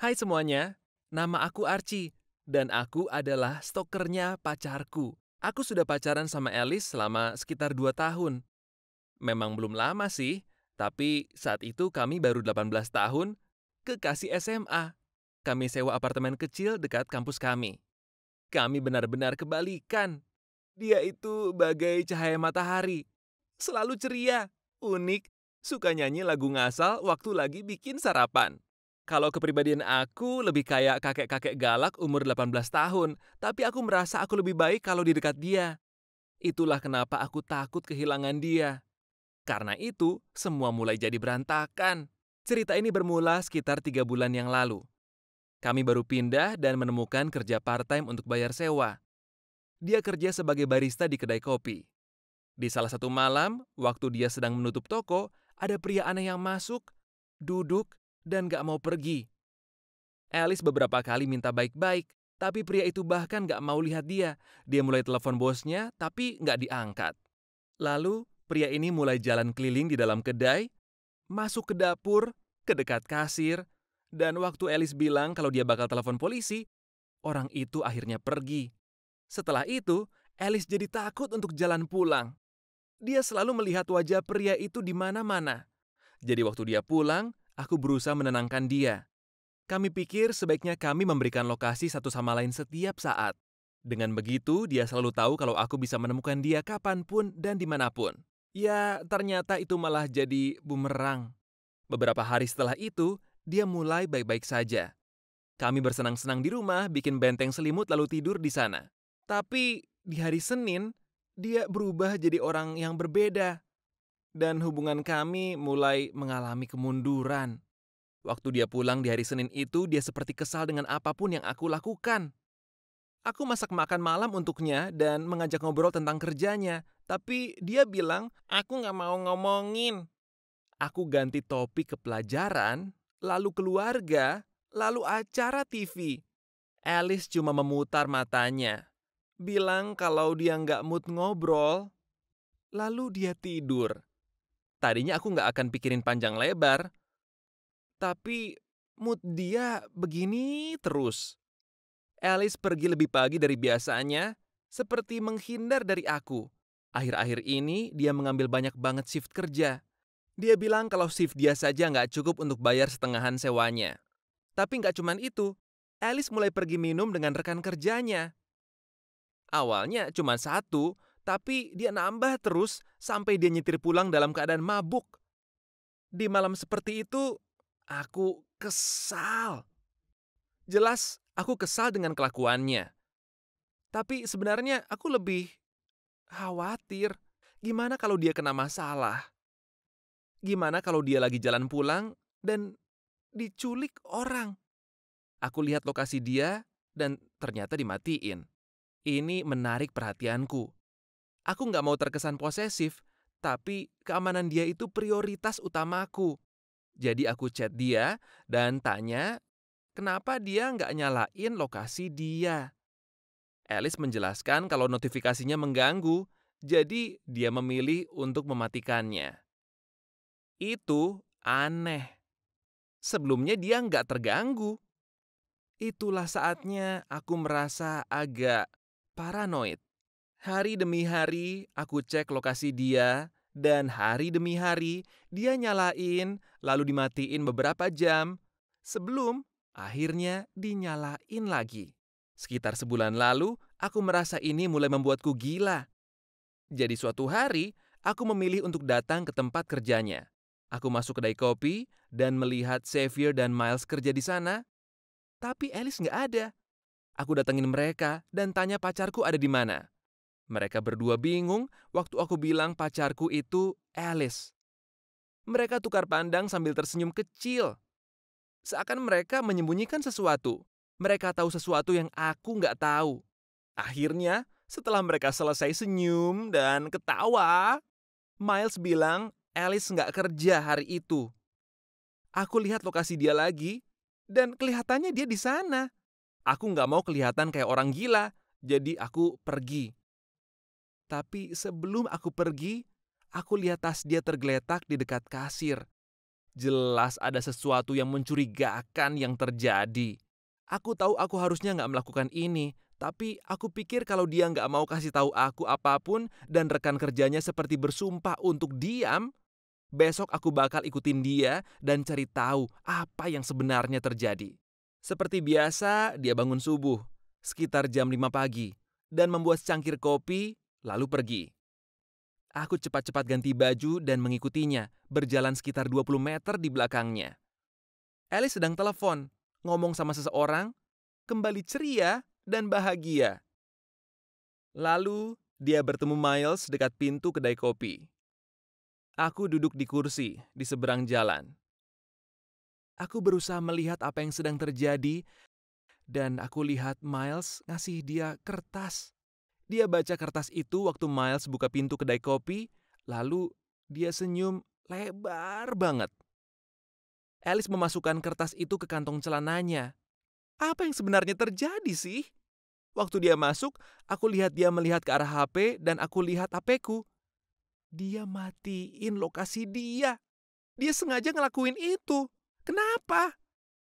Hai semuanya, nama aku Archie, dan aku adalah stalkernya pacarku. Aku sudah pacaran sama Alice selama sekitar 2 tahun. Memang belum lama sih, tapi saat itu kami baru 18 tahun, kekasih SMA. Kami sewa apartemen kecil dekat kampus kami. Kami benar-benar kebalikan. Dia itu bagai cahaya matahari. Selalu ceria, unik, suka nyanyi lagu ngasal waktu lagi bikin sarapan. Kalau kepribadian aku lebih kayak kakek-kakek galak umur 18 tahun, tapi aku merasa aku lebih baik kalau di dekat dia. Itulah kenapa aku takut kehilangan dia. Karena itu, semua mulai jadi berantakan. Cerita ini bermula sekitar 3 bulan yang lalu. Kami baru pindah dan menemukan kerja part-time untuk bayar sewa. Dia kerja sebagai barista di kedai kopi. Di salah satu malam, waktu dia sedang menutup toko, ada pria aneh yang masuk, duduk, dan gak mau pergi. Alice beberapa kali minta baik-baik, tapi pria itu bahkan gak mau lihat dia. Dia mulai telepon bosnya, tapi gak diangkat. Lalu, pria ini mulai jalan keliling di dalam kedai, masuk ke dapur, ke dekat kasir, dan waktu Alice bilang kalau dia bakal telepon polisi, orang itu akhirnya pergi. Setelah itu, Alice jadi takut untuk jalan pulang. Dia selalu melihat wajah pria itu di mana-mana. Jadi waktu dia pulang, aku berusaha menenangkan dia. Kami pikir sebaiknya kami memberikan lokasi satu sama lain setiap saat. Dengan begitu, dia selalu tahu kalau aku bisa menemukan dia kapanpun dan dimanapun. Ya, ternyata itu malah jadi bumerang. Beberapa hari setelah itu, dia mulai baik-baik saja. Kami bersenang-senang di rumah, bikin benteng selimut lalu tidur di sana. Tapi, di hari Senin, dia berubah jadi orang yang berbeda. Dan hubungan kami mulai mengalami kemunduran. Waktu dia pulang di hari Senin itu, dia seperti kesal dengan apapun yang aku lakukan. Aku masak makan malam untuknya dan mengajak ngobrol tentang kerjanya. Tapi dia bilang, aku nggak mau ngomongin. Aku ganti topik ke pelajaran, lalu keluarga, lalu acara TV. Alice cuma memutar matanya. Bilang kalau dia nggak mood ngobrol, lalu dia tidur. Tadinya aku nggak akan pikirin panjang lebar, tapi mood dia begini terus. Alice pergi lebih pagi dari biasanya, seperti menghindar dari aku. Akhir-akhir ini, dia mengambil banyak banget shift kerja. Dia bilang kalau shift dia saja nggak cukup untuk bayar setengahan sewanya. Tapi nggak cuman itu, Alice mulai pergi minum dengan rekan kerjanya. Awalnya cuma 1, tapi dia nambah terus sampai dia nyetir pulang dalam keadaan mabuk. Di malam seperti itu, aku kesal. Jelas, aku kesal dengan kelakuannya. Tapi sebenarnya aku lebih khawatir. Gimana kalau dia kena masalah? Gimana kalau dia lagi jalan pulang dan diculik orang? Aku lihat lokasi dia dan ternyata dimatiin. Ini menarik perhatianku. Aku nggak mau terkesan posesif, tapi keamanan dia itu prioritas utamaku. Jadi aku chat dia dan tanya, kenapa dia nggak nyalain lokasi dia? Alice menjelaskan kalau notifikasinya mengganggu, jadi dia memilih untuk mematikannya. Itu aneh. Sebelumnya dia nggak terganggu. Itulah saatnya aku merasa agak paranoid. Hari demi hari, aku cek lokasi dia, dan hari demi hari, dia nyalain, lalu dimatiin beberapa jam, sebelum akhirnya dinyalain lagi. Sekitar sebulan lalu, aku merasa ini mulai membuatku gila. Jadi suatu hari, aku memilih untuk datang ke tempat kerjanya. Aku masuk kedai kopi, dan melihat Xavier dan Miles kerja di sana, tapi Alice nggak ada. Aku datengin mereka, dan tanya pacarku ada di mana. Mereka berdua bingung waktu aku bilang pacarku itu Alice. Mereka tukar pandang sambil tersenyum kecil. Seakan mereka menyembunyikan sesuatu. Mereka tahu sesuatu yang aku nggak tahu. Akhirnya, setelah mereka selesai senyum dan ketawa, Miles bilang Alice nggak kerja hari itu. Aku lihat lokasi dia lagi, dan kelihatannya dia di sana. Aku nggak mau kelihatan kayak orang gila, jadi aku pergi. Tapi sebelum aku pergi, aku lihat tas dia tergeletak di dekat kasir. Jelas ada sesuatu yang mencurigakan yang terjadi. Aku tahu aku harusnya nggak melakukan ini, tapi aku pikir kalau dia nggak mau kasih tahu aku apapun dan rekan kerjanya seperti bersumpah untuk diam, besok aku bakal ikutin dia dan cari tahu apa yang sebenarnya terjadi. Seperti biasa, dia bangun subuh, sekitar jam 5 pagi, dan membuat secangkir kopi, lalu pergi. Aku cepat-cepat ganti baju dan mengikutinya, berjalan sekitar 20 meter di belakangnya. Alice sedang telepon, ngomong sama seseorang, kembali ceria dan bahagia. Lalu, dia bertemu Miles dekat pintu kedai kopi. Aku duduk di kursi di seberang jalan. Aku berusaha melihat apa yang sedang terjadi, dan aku lihat Miles ngasih dia kertas. Dia baca kertas itu waktu Miles buka pintu kedai kopi, lalu dia senyum lebar banget. Alice memasukkan kertas itu ke kantong celananya. Apa yang sebenarnya terjadi sih? Waktu dia masuk, aku lihat dia melihat ke arah HP dan aku lihat HP-ku. Dia matiin lokasi dia. Dia sengaja ngelakuin itu. Kenapa?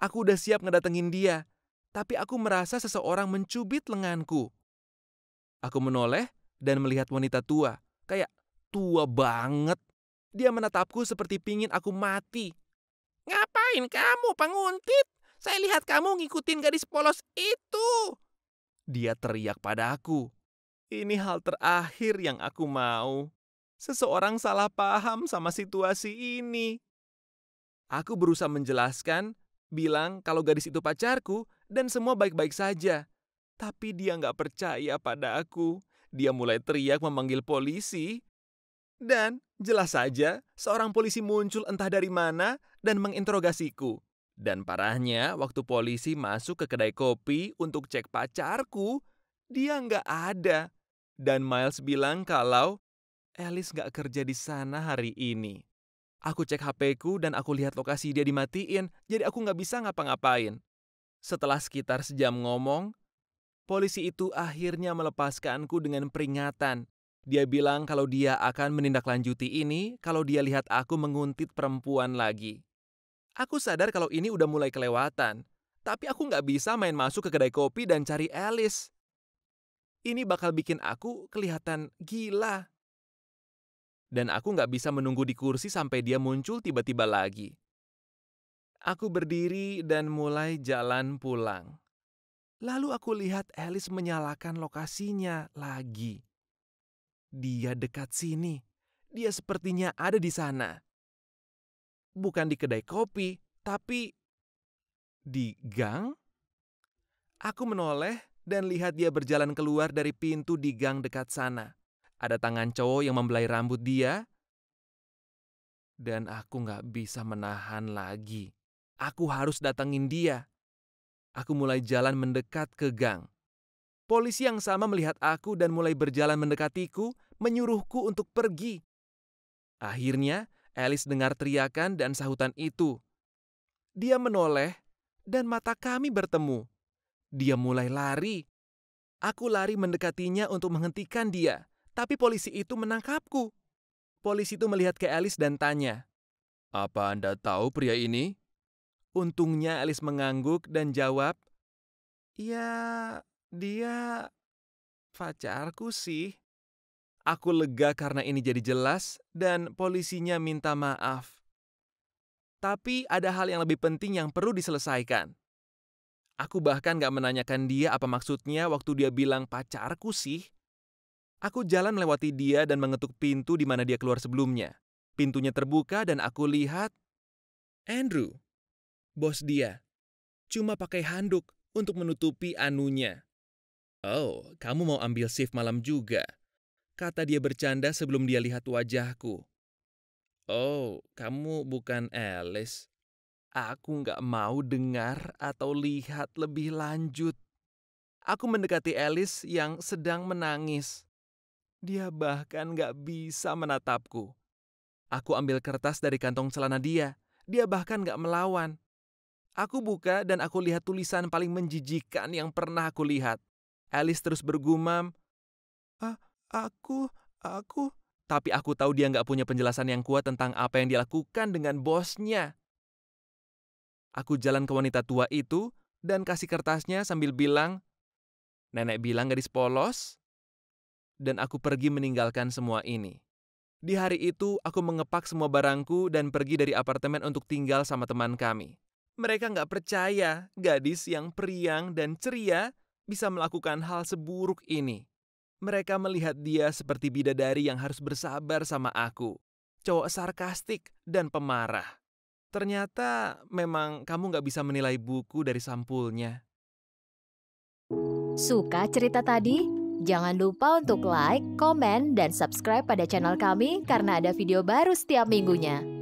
Aku udah siap ngedatengin dia, tapi aku merasa seseorang mencubit lenganku. Aku menoleh dan melihat wanita tua, kayak tua banget. Dia menatapku seperti pingin aku mati. Ngapain kamu, penguntit? Saya lihat kamu ngikutin gadis polos itu. Dia teriak padaku. Ini hal terakhir yang aku mau. Seseorang salah paham sama situasi ini. Aku berusaha menjelaskan, bilang kalau gadis itu pacarku dan semua baik-baik saja. Tapi dia nggak percaya pada aku. Dia mulai teriak memanggil polisi. Dan jelas saja seorang polisi muncul entah dari mana dan menginterogasiku. Dan parahnya waktu polisi masuk ke kedai kopi untuk cek pacarku, dia nggak ada. Dan Miles bilang kalau Alice nggak kerja di sana hari ini. Aku cek HP-ku dan aku lihat lokasi dia dimatiin, jadi aku nggak bisa ngapa-ngapain. Setelah sekitar sejam ngomong, polisi itu akhirnya melepaskanku dengan peringatan. Dia bilang kalau dia akan menindaklanjuti ini kalau dia lihat aku menguntit perempuan lagi. Aku sadar kalau ini udah mulai kelewatan, tapi aku nggak bisa main masuk ke kedai kopi dan cari Alice. Ini bakal bikin aku kelihatan gila. Dan aku nggak bisa menunggu di kursi sampai dia muncul tiba-tiba lagi. Aku berdiri dan mulai jalan pulang. Lalu aku lihat Alice menyalakan lokasinya lagi. Dia dekat sini. Dia sepertinya ada di sana. Bukan di kedai kopi, tapi di gang. Aku menoleh dan lihat dia berjalan keluar dari pintu di gang dekat sana. Ada tangan cowok yang membelai rambut dia. Dan aku nggak bisa menahan lagi. Aku harus datengin dia. Aku mulai jalan mendekat ke gang. Polisi yang sama melihat aku dan mulai berjalan mendekatiku, menyuruhku untuk pergi. Akhirnya, Alice dengar teriakan dan sahutan itu. Dia menoleh dan mata kami bertemu. Dia mulai lari. Aku lari mendekatinya untuk menghentikan dia, tapi polisi itu menangkapku. Polisi itu melihat ke Alice dan tanya, "Apa Anda tahu pria ini?" Untungnya Alice mengangguk dan jawab, "Ya, dia pacarku sih." Aku lega karena ini jadi jelas dan polisinya minta maaf. Tapi ada hal yang lebih penting yang perlu diselesaikan. Aku bahkan gak menanyakan dia apa maksudnya waktu dia bilang pacarku sih. Aku jalan melewati dia dan mengetuk pintu di mana dia keluar sebelumnya. Pintunya terbuka dan aku lihat Andrew. Bos dia, cuma pakai handuk untuk menutupi anunya. "Oh, kamu mau ambil shift malam juga?" kata dia bercanda sebelum dia lihat wajahku. "Oh, kamu bukan Alice." Aku nggak mau dengar atau lihat lebih lanjut. Aku mendekati Alice yang sedang menangis. Dia bahkan nggak bisa menatapku. Aku ambil kertas dari kantong celana dia. Dia bahkan nggak melawan. Aku buka dan aku lihat tulisan paling menjijikkan yang pernah aku lihat. Alice terus bergumam, "Aku Tapi aku tahu dia nggak punya penjelasan yang kuat tentang apa yang dilakukan dengan bosnya. Aku jalan ke wanita tua itu dan kasih kertasnya sambil bilang, "Nenek bilang gadis polos." Dan aku pergi meninggalkan semua ini. Di hari itu, aku mengepak semua barangku dan pergi dari apartemen untuk tinggal sama teman kami. Mereka nggak percaya gadis yang periang dan ceria bisa melakukan hal seburuk ini. Mereka melihat dia seperti bidadari yang harus bersabar sama aku. Cowok sarkastik dan pemarah. Ternyata memang kamu nggak bisa menilai buku dari sampulnya. Suka cerita tadi? Jangan lupa untuk like, komen, dan subscribe pada channel kami karena ada video baru setiap minggunya.